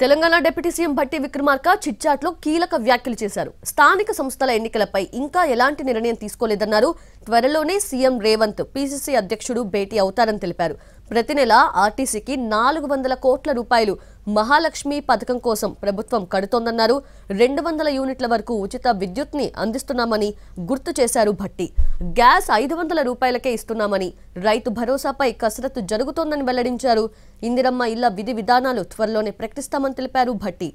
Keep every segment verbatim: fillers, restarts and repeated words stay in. Telangana Deputy C M Bhatti Vikramarka chitchatlo కీలక వ్యాఖ్యలు చేశారు. స్థానిక సంస్థల ఎన్నికలపై ఇంకా ఎలాంటి నిర్ణయం తీసుకోలేదన్నారు. త్వరలోనే CM Revanth P C C అధ్యక్షుడు భేటీ అవుతారని తెలిపారు. ప్రతి నెల ఆర్టీసీకి నాలుగు వందల కోట్ల రూపాయలు మహాలక్ష్మి పథకం కోసం ప్రభుత్వం కడుతోందన్నారు. రెండు వందల యూనిట్ల వరకు ఉచిత విద్యుత్ని అందిస్తున్నామని గుర్తు చేశారు భట్టి. గ్యాస్ ఐదు వందల రూపాయలకే ఇస్తున్నామని రైతు భరోసాపై కసరత్తు జరుగుతోందని వెల్లడించారు. ఇందిరమ్మ ఇళ్ల విధి విధానాలు త్వరలోనే ప్రకటిస్తామని తెలిపారు భట్టి.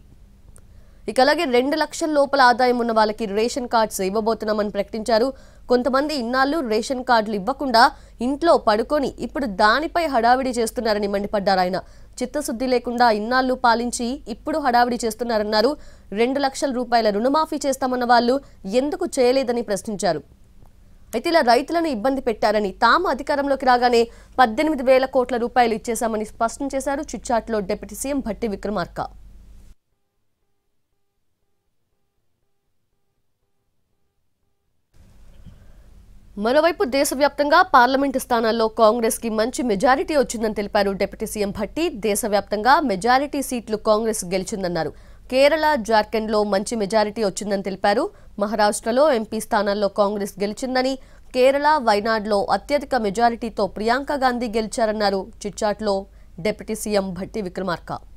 ఇక అలాగే రెండు లక్షల లోపల ఆదాయం ఉన్న వాళ్ళకి రేషన్ కార్డ్స్ ఇవ్వబోతున్నామని ప్రకటించారు. కొంతమంది ఇన్నాళ్ళు రేషన్ కార్డులు ఇవ్వకుండా ఇంట్లో పడుకొని ఇప్పుడు దానిపై హడావిడి చేస్తున్నారని మండిపడ్డారు. ఆయన చిత్తశుద్ధి లేకుండా ఇన్నాళ్ళు పాలించి ఇప్పుడు హడావిడి చేస్తున్నారన్నారు. రెండు లక్షల రూపాయల రుణమాఫీ చేస్తామన్న వాళ్ళు ఎందుకు చేయలేదని ప్రశ్నించారు. అయితే ఇలా రైతులను ఇబ్బంది పెట్టారని తాము అధికారంలోకి రాగానే పద్దెనిమిది వేల కోట్ల రూపాయలు ఇచ్చేశామని స్పష్టం చేశారు చిట్చాట్లో డిప్యూటీ సీఎం భట్టి విక్రమార్క. మరోవైపు దేశవ్యాప్తంగా పార్లమెంటు స్థానాల్లో కాంగ్రెస్ కి మంచి మెజారిటీ వచ్చిందని తెలిపారు డిప్యూటీ సీఎం భట్టి. దేశవ్యాప్తంగా మెజారిటీ సీట్లు కాంగ్రెస్ గెలిచిందన్నారు. కేరళ, జార్ఖండ్లో మంచి మెజారిటీ వచ్చిందని తెలిపారు. మహారాష్ట్రలో ఎంపీ స్థానాల్లో కాంగ్రెస్ గెలిచిందని, కేరళ వైనాడ్లో అత్యధిక మెజారిటీతో ప్రియాంక గాంధీ గెలిచారన్నారు చిట్చాట్లో డిప్యూటీ సీఎం భట్టి విక్రమార్క.